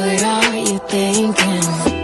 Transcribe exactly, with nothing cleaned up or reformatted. what are you thinking?